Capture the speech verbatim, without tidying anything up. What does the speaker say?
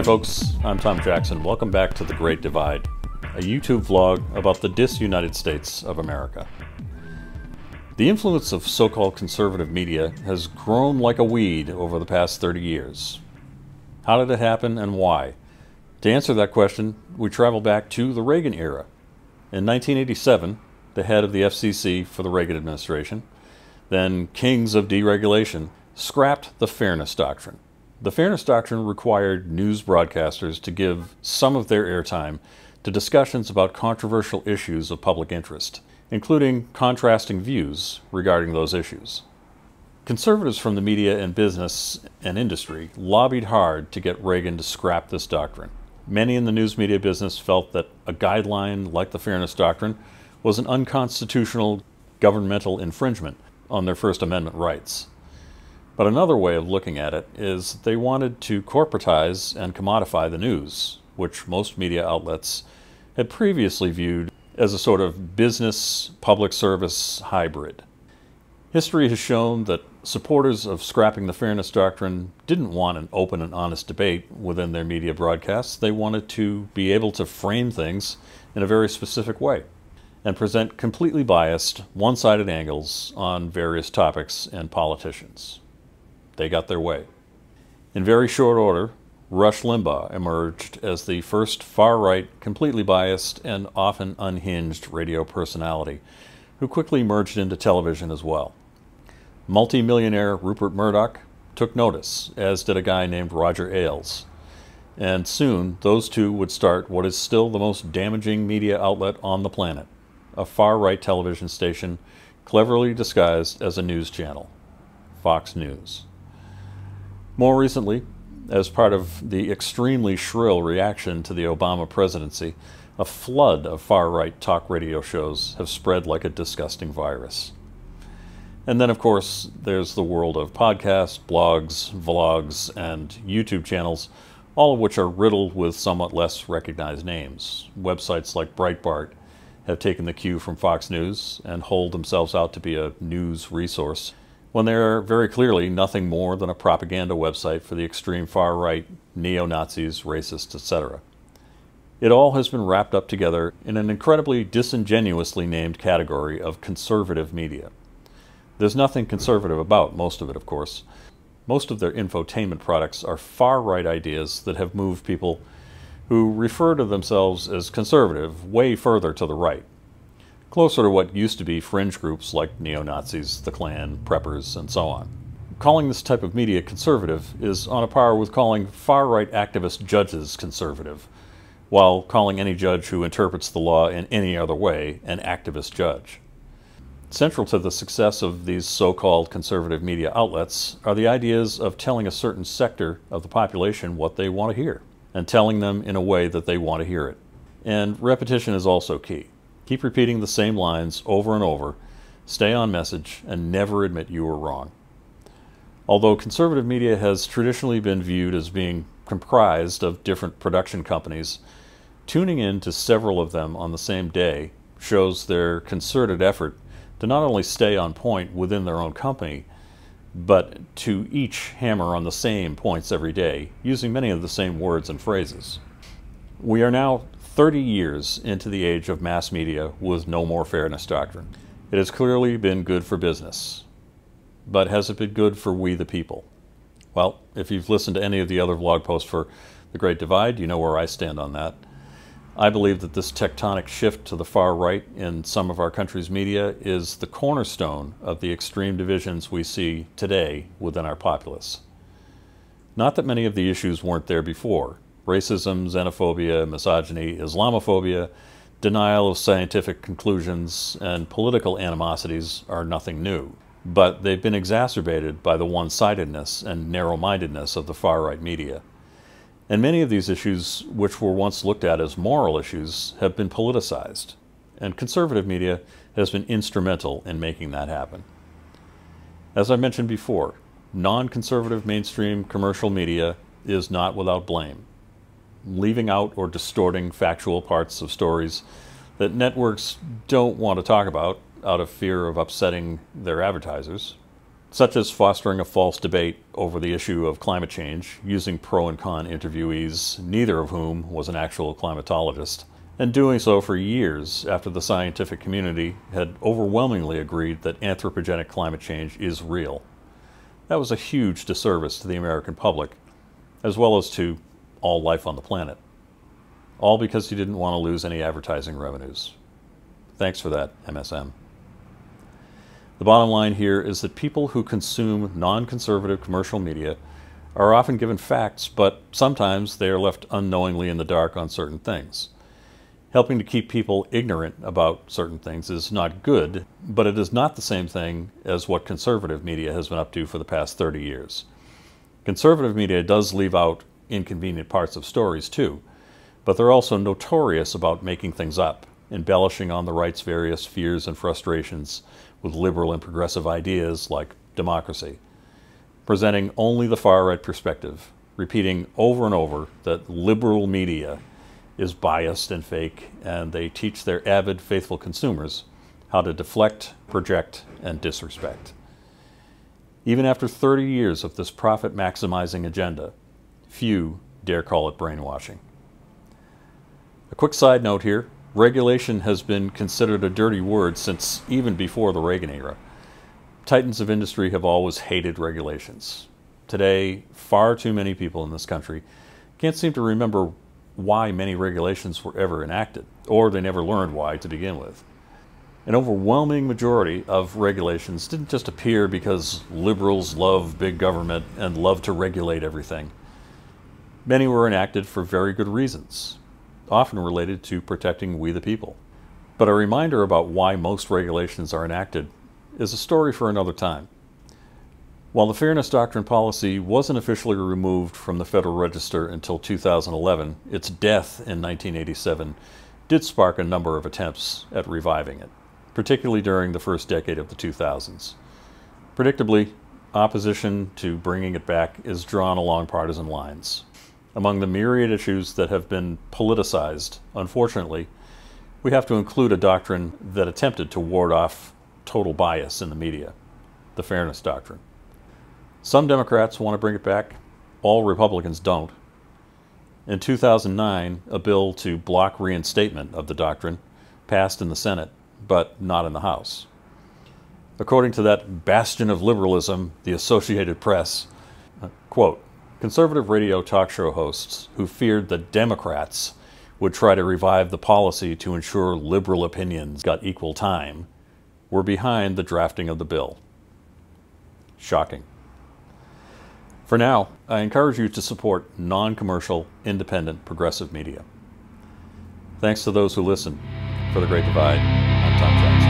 Hi folks, I'm Tom Jackson. Welcome back to The Great Divide, a YouTube vlog about the disunited states of America. The influence of so-called conservative media has grown like a weed over the past thirty years. How did it happen and why? To answer that question, we travel back to the Reagan era. In nineteen eighty-seven, the head of the F C C for the Reagan administration, then kings of deregulation, scrapped the Fairness Doctrine. The Fairness Doctrine required news broadcasters to give some of their airtime to discussions about controversial issues of public interest, including contrasting views regarding those issues. Conservatives from the media and business and industry lobbied hard to get Reagan to scrap this doctrine. Many in the news media business felt that a guideline like the Fairness Doctrine was an unconstitutional governmental infringement on their First Amendment rights. But another way of looking at it is they wanted to corporatize and commodify the news, which most media outlets had previously viewed as a sort of business-public service hybrid. History has shown that supporters of scrapping the Fairness Doctrine didn't want an open and honest debate within their media broadcasts. They wanted to be able to frame things in a very specific way and present completely biased, one-sided angles on various topics and politicians. They got their way. In very short order, Rush Limbaugh emerged as the first far-right, completely biased, and often unhinged radio personality, who quickly merged into television as well. Multi-millionaire Rupert Murdoch took notice, as did a guy named Roger Ailes. And soon, those two would start what is still the most damaging media outlet on the planet, a far-right television station cleverly disguised as a news channel, Fox News. More recently, as part of the extremely shrill reaction to the Obama presidency, a flood of far-right talk radio shows have spread like a disgusting virus. And then, of course, there's the world of podcasts, blogs, vlogs, and YouTube channels, all of which are riddled with somewhat less recognized names. Websites like Breitbart have taken the cue from Fox News and hold themselves out to be a news resource, when they are very clearly nothing more than a propaganda website for the extreme far-right, neo-Nazis, racists, et cetera. It all has been wrapped up together in an incredibly disingenuously named category of conservative media. There's nothing conservative about most of it, of course. Most of their infotainment products are far-right ideas that have moved people who refer to themselves as conservative way further to the right, closer to what used to be fringe groups like neo-Nazis, the Klan, preppers, and so on. Calling this type of media conservative is on a par with calling far-right activist judges conservative, while calling any judge who interprets the law in any other way an activist judge. Central to the success of these so-called conservative media outlets are the ideas of telling a certain sector of the population what they want to hear, and telling them in a way that they want to hear it. And repetition is also key. Keep repeating the same lines over and over, stay on message, and never admit you were wrong. Although conservative media has traditionally been viewed as being comprised of different production companies, tuning in to several of them on the same day shows their concerted effort to not only stay on point within their own company, but to each hammer on the same points every day, using many of the same words and phrases. We are now thirty years into the age of mass media with no more Fairness Doctrine. It has clearly been good for business. But has it been good for we the people? Well, if you've listened to any of the other vlog posts for The Great Divide, you know where I stand on that. I believe that this tectonic shift to the far right in some of our country's media is the cornerstone of the extreme divisions we see today within our populace. Not that many of the issues weren't there before. Racism, xenophobia, misogyny, Islamophobia, denial of scientific conclusions, and political animosities are nothing new. But they've been exacerbated by the one-sidedness and narrow-mindedness of the far-right media. And many of these issues, which were once looked at as moral issues, have been politicized. And conservative media has been instrumental in making that happen. As I mentioned before, non-conservative mainstream commercial media is not without blame, leaving out or distorting factual parts of stories that networks don't want to talk about out of fear of upsetting their advertisers. such as fostering a false debate over the issue of climate change, using pro and con interviewees, neither of whom was an actual climatologist, and doing so for years after the scientific community had overwhelmingly agreed that anthropogenic climate change is real. That was a huge disservice to the American public, as well as to all life on the planet. All because he didn't want to lose any advertising revenues. Thanks for that, M S M. The bottom line here is that people who consume non-conservative commercial media are often given facts, but sometimes they are left unknowingly in the dark on certain things. Helping to keep people ignorant about certain things is not good, but it is not the same thing as what conservative media has been up to for the past thirty years. Conservative media does leave out inconvenient parts of stories, too. But they're also notorious about making things up, embellishing on the right's various fears and frustrations with liberal and progressive ideas like democracy, presenting only the far-right perspective, repeating over and over that liberal media is biased and fake, and they teach their avid, faithful consumers how to deflect, project, and disrespect. Even after thirty years of this profit-maximizing agenda, few dare call it brainwashing. A quick side note here, regulation has been considered a dirty word since even before the Reagan era. Titans of industry have always hated regulations. Today, far too many people in this country can't seem to remember why many regulations were ever enacted, or they never learned why to begin with. An overwhelming majority of regulations didn't just appear because liberals love big government and love to regulate everything. Many were enacted for very good reasons, often related to protecting we the people. But a reminder about why most regulations are enacted is a story for another time. While the Fairness Doctrine policy wasn't officially removed from the Federal Register until two thousand eleven, its death in nineteen eighty-seven did spark a number of attempts at reviving it, particularly during the first decade of the two thousands. Predictably, opposition to bringing it back is drawn along partisan lines. Among the myriad issues that have been politicized, unfortunately, we have to include a doctrine that attempted to ward off total bias in the media, the Fairness Doctrine. Some Democrats want to bring it back, all Republicans don't. In two thousand nine, a bill to block reinstatement of the doctrine passed in the Senate, but not in the House. According to that bastion of liberalism, the Associated Press, quote, conservative radio talk show hosts who feared that Democrats would try to revive the policy to ensure liberal opinions got equal time were behind the drafting of the bill. Shocking. For now, I encourage you to support non-commercial, independent, progressive media. Thanks to those who listen. For The Great Divide, I'm Tom Jackson.